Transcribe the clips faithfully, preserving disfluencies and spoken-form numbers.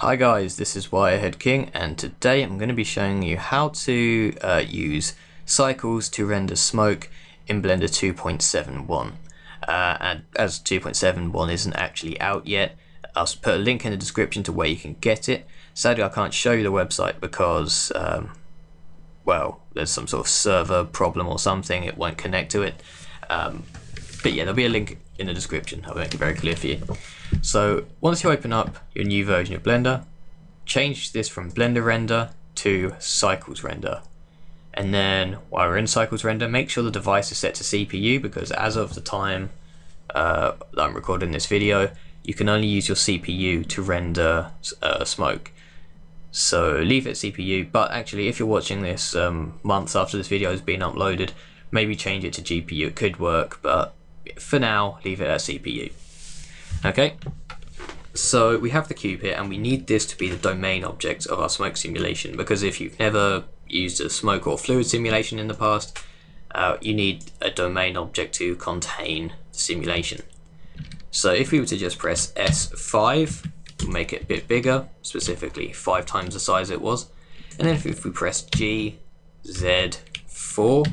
Hi guys, this is Wirehead King, and today I'm going to be showing you how to uh, use cycles to render smoke in Blender two point seven one. Uh, and as two point seven one isn't actually out yet, I'll put a link in the description to where you can get it. Sadly, I can't show you the website because, um, well, there's some sort of server problem or something, it won't connect to it. Um, but yeah, there'll be a link in the description, I'll make it very clear for you. So once you open up your new version of Blender, change this from Blender Render to Cycles Render. And then while we're in Cycles Render, make sure the device is set to C P U, because as of the time uh, that I'm recording this video, you can only use your C P U to render uh, smoke. So leave it C P U, but actually if you're watching this um, months after this video has been uploaded, maybe change it to G P U, it could work, but for now leave it at C P U. Okay, so we have the cube here, and we need this to be the domain object of our smoke simulation, because if you've never used a smoke or fluid simulation in the past, uh, you need a domain object to contain the simulation. So if we were to just press S five, we'll make it a bit bigger, specifically five times the size it was, and then if, if we press G Z four,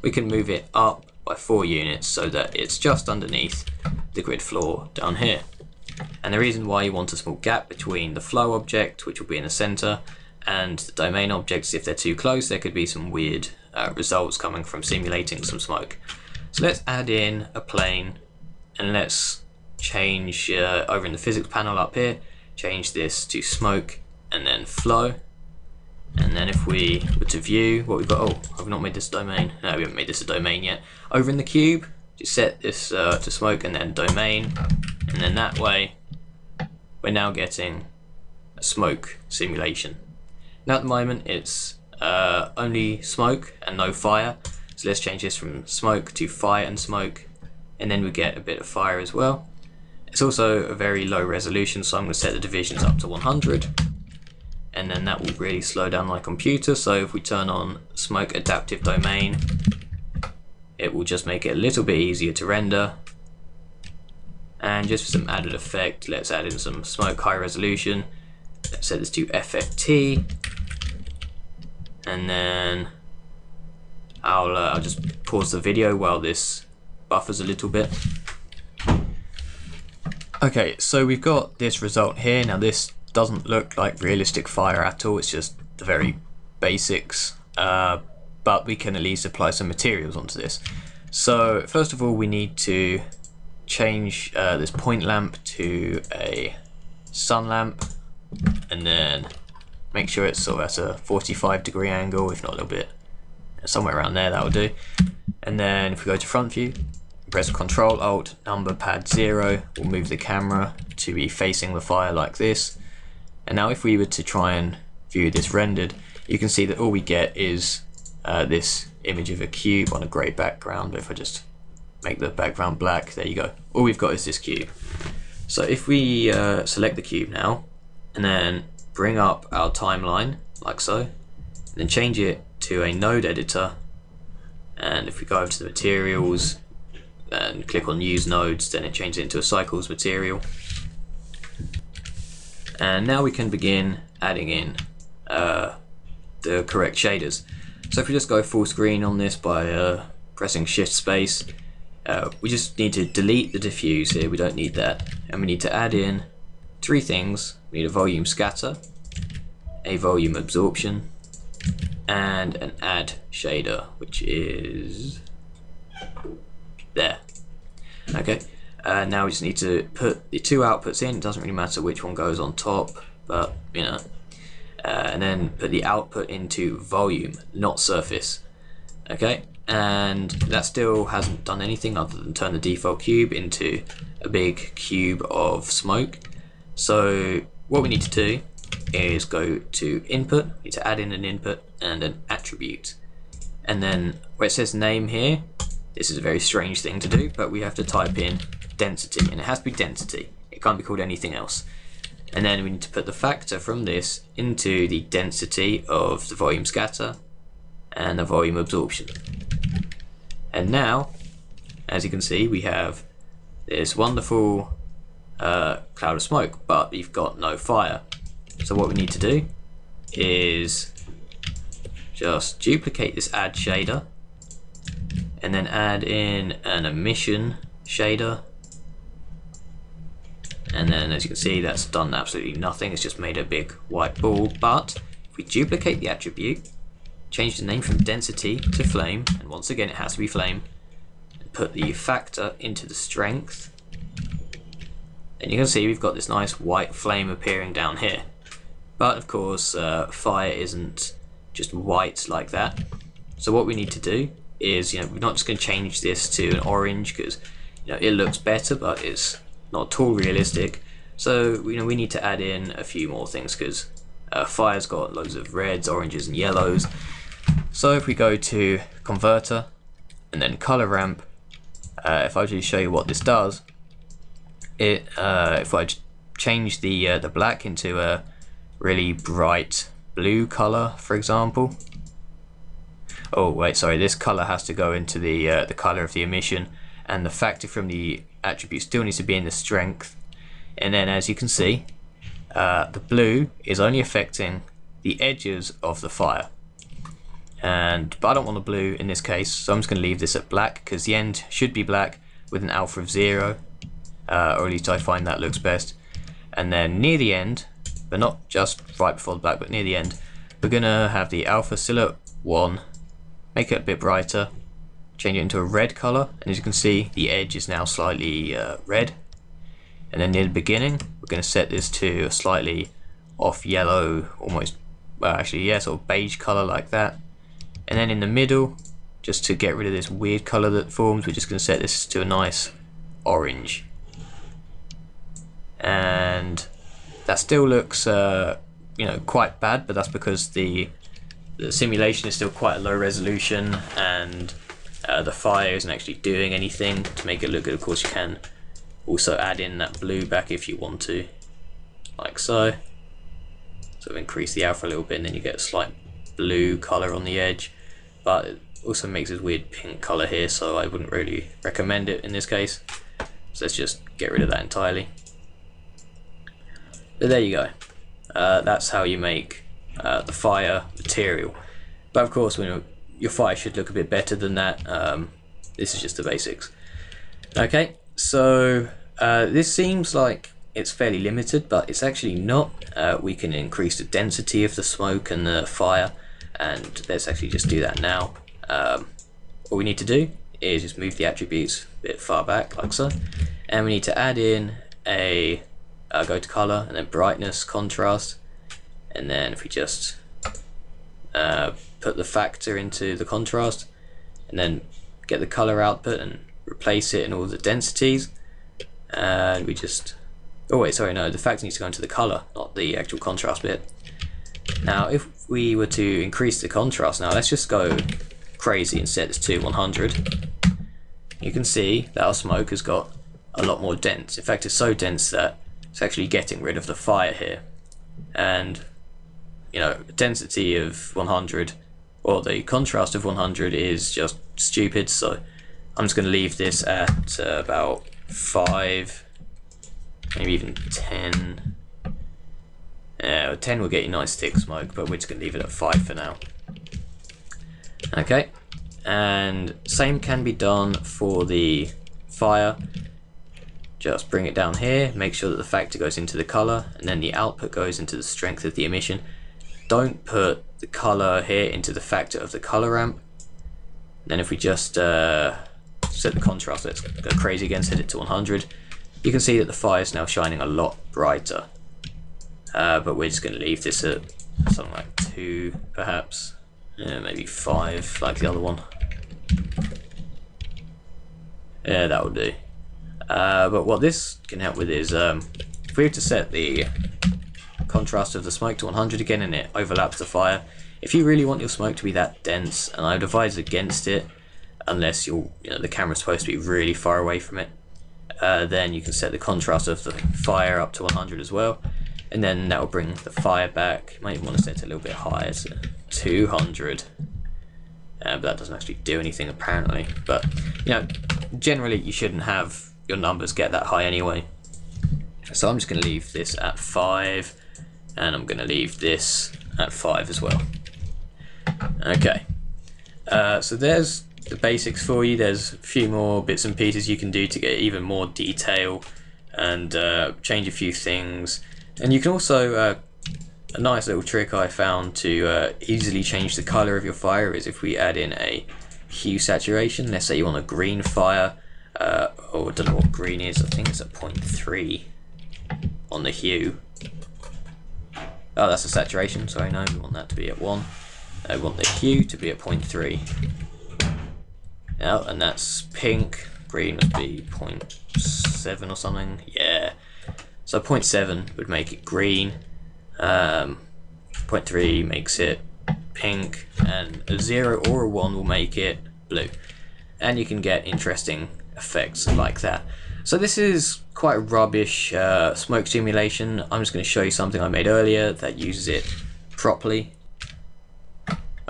we can move it up by four units so that it's just underneath the grid floor down here. And the reason why you want a small gap between the flow object, which will be in the center, and the domain objects, if they're too close, there could be some weird uh, results coming from simulating some smoke. So let's add in a plane, and let's change uh, over in the physics panel up here, change this to smoke and then flow. And then if we were to view what we've got, oh, I've not made this domain. No, we haven't made this a domain yet. Over in the cube, just set this uh, to smoke and then domain. And then that way, we're now getting a smoke simulation. Now at the moment, it's uh, only smoke and no fire. So let's change this from smoke to fire and smoke. And then we get a bit of fire as well. It's also a very low resolution, so I'm going to set the divisions up to one hundred. And then that will really slow down my computer. So if we turn on smoke adaptive domain, it will just make it a little bit easier to render. And just for some added effect, let's add in some smoke high resolution. Let's set this to F F T, and then I'll, uh, I'll just pause the video while this buffers a little bit. Okay, so we've got this result here. Now this doesn't look like realistic fire at all, it's just the very basics, uh, but we can at least apply some materials onto this. So first of all, we need to change uh, this point lamp to a sun lamp, and then make sure it's sort of at a forty-five degree angle, if not a little bit, somewhere around there, that will do. And then if we go to front view, press Control Alt number pad zero, we'll move the camera to be facing the fire like this. And now if we were to try and view this rendered, you can see that all we get is uh, this image of a cube on a grey background. But if I just make the background black, there you go. All we've got is this cube. So if we uh, select the cube now, and then bring up our timeline, like so, and then change it to a node editor. And if we go over to the materials and click on use nodes, then it changes it into a cycles material. And now we can begin adding in uh, the correct shaders. So if we just go full screen on this by uh, pressing shift space, uh, we just need to delete the diffuse here, we don't need that. And we need to add in three things. We need a volume scatter, a volume absorption, and an add shader, which is there. Okay. Uh, now we just need to put the two outputs in, it doesn't really matter which one goes on top, but you know, uh, and then put the output into volume, not surface. Okay, and that still hasn't done anything other than turn the default cube into a big cube of smoke. So what we need to do is go to input, we need to add in an input and an attribute, and then where it says name here, this is a very strange thing to do, but we have to type in density, and it has to be density, it can't be called anything else. And then we need to put the factor from this into the density of the volume scatter and the volume absorption. And now, as you can see, we have this wonderful uh, cloud of smoke, but you've got no fire. So what we need to do is just duplicate this add shader and then add in an emission shader, and then as you can see that's done absolutely nothing, it's just made a big white ball. But if we duplicate the attribute, change the name from density to flame, and once again it has to be flame, and put the factor into the strength, and you can see we've got this nice white flame appearing down here. But of course uh, fire isn't just white like that, so what we need to do is, you know, we're not just going to change this to an orange because, you know, it looks better but it's not at all realistic. So, you know, we need to add in a few more things because uh, fire's got loads of reds, oranges and yellows. So if we go to converter and then color ramp, uh, if I just show you what this does, it uh, if I change the uh, the black into a really bright blue color, for example. Oh wait, sorry, this color has to go into the uh, the color of the emission, and the factor from the attribute still needs to be in the strength. And then as you can see, uh, the blue is only affecting the edges of the fire, and but I don't want the blue in this case, so I'm just going to leave this at black because the end should be black with an alpha of zero, uh, or at least I find that looks best. And then near the end, but not just right before the black, but near the end, we're going to have the alpha still at one. Make it a bit brighter, change it into a red color, and as you can see the edge is now slightly uh, red. And then near the beginning we're going to set this to a slightly off yellow, almost, well actually yeah, sort of beige color like that. And then in the middle, just to get rid of this weird color that forms, we're just going to set this to a nice orange, and that still looks uh, you know, quite bad, but that's because the The simulation is still quite a low resolution, and uh, the fire isn't actually doing anything to make it look good. Of course you can also add in that blue back if you want to, like so. Sort of increase the alpha a little bit and then you get a slight blue colour on the edge, but it also makes this weird pink colour here, so I wouldn't really recommend it in this case. So let's just get rid of that entirely. But there you go, uh, that's how you make Uh, the fire material. But of course, you know, your fire should look a bit better than that. Um, this is just the basics. Okay, so uh, this seems like it's fairly limited, but it's actually not. Uh, we can increase the density of the smoke and the fire, and let's actually just do that now. Um, all we need to do is just move the attributes a bit far back, like so, and we need to add in a uh, go to color and then brightness, contrast. And then if we just uh, put the factor into the contrast and then get the color output and replace it in all the densities, and we just, oh wait, sorry, no, the factor needs to go into the color, not the actual contrast bit. Now if we were to increase the contrast, now let's just go crazy and set this to one hundred. You can see that our smoke has got a lot more dense. In fact, it's so dense that it's actually getting rid of the fire here. And you know, density of one hundred, or the contrast of one hundred, is just stupid, so I'm just going to leave this at uh, about five, maybe even ten. Yeah, ten will get you nice thick smoke, but we're just going to leave it at five for now. Okay, and same can be done for the fire. Just bring it down here, make sure that the factor goes into the color, and then the output goes into the strength of the emission. Don't put the color here into the factor of the color ramp. And then if we just uh, set the contrast, let's go crazy again, set it to one hundred. You can see that the fire is now shining a lot brighter. Uh, but we're just going to leave this at something like two, perhaps. Yeah, maybe five, like the other one. Yeah, that will do. Uh, but what this can help with is, um, if we were to set the contrast of the smoke to one hundred again and it overlaps the fire, if you really want your smoke to be that dense, and I would advise against it unless you're, you know, the camera's supposed to be really far away from it, uh, then you can set the contrast of the fire up to one hundred as well, and then that will bring the fire back. You might want to set it a little bit higher, so two hundred. Uh, but that doesn't actually do anything apparently, but you know, generally you shouldn't have your numbers get that high anyway. So I'm just going to leave this at five, and I'm going to leave this at five as well. Okay, uh, so there's the basics for you. There's a few more bits and pieces you can do to get even more detail and uh, change a few things, and you can also uh, a nice little trick I found to uh, easily change the color of your fire is if we add in a hue saturation. Let's say you want a green fire, uh, or I don't know what green is, I think it's a zero point three on the hue. Oh, that's a saturation, sorry, no, we want that to be at one. I want the hue to be at zero point three. Now, and that's pink, green would be zero point seven or something, yeah. So zero point seven would make it green, um, zero point three makes it pink, and a zero or a one will make it blue. And you can get interesting effects like that. So this is quite rubbish uh, smoke simulation. I'm just going to show you something I made earlier that uses it properly.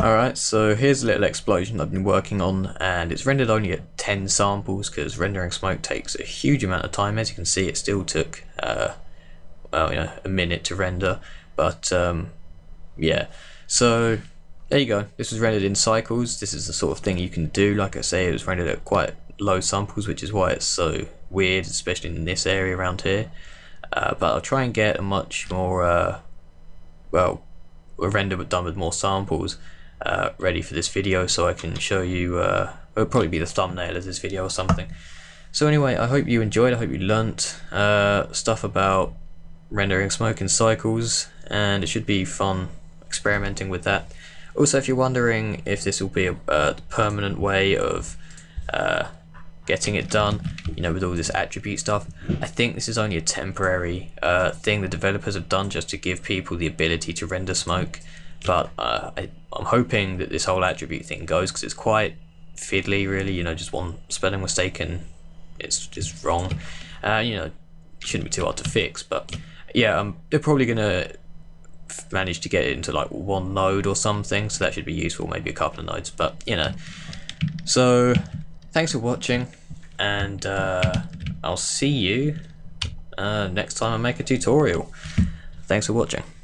Alright, so here's a little explosion I've been working on, and it's rendered only at ten samples because rendering smoke takes a huge amount of time. As you can see, it still took uh, well, you know, a minute to render, but um, yeah. So there you go, this was rendered in cycles. This is the sort of thing you can do. Like I say, it was rendered at quite low samples, which is why it's so weird, especially in this area around here, uh, but I'll try and get a much more uh, well, a render but done with more samples Uh, ready for this video, so I can show you, uh, it'll probably be the thumbnail of this video or something. So anyway, I hope you enjoyed, I hope you learnt uh, stuff about rendering smoke in cycles, and it should be fun experimenting with that. Also, if you're wondering if this will be a uh, permanent way of uh, getting it done, you know, with all this attribute stuff, I think this is only a temporary uh, thing the developers have done just to give people the ability to render smoke. But uh, I, I'm hoping that this whole attribute thing goes, because it's quite fiddly, really. You know, just one spelling mistake and it's just wrong. Uh, you know, shouldn't be too hard to fix. But yeah, um, they're probably going to manage to get it into like one node or something, so that should be useful. Maybe a couple of nodes, but you know. So thanks for watching, and uh, I'll see you uh, next time I make a tutorial. Thanks for watching.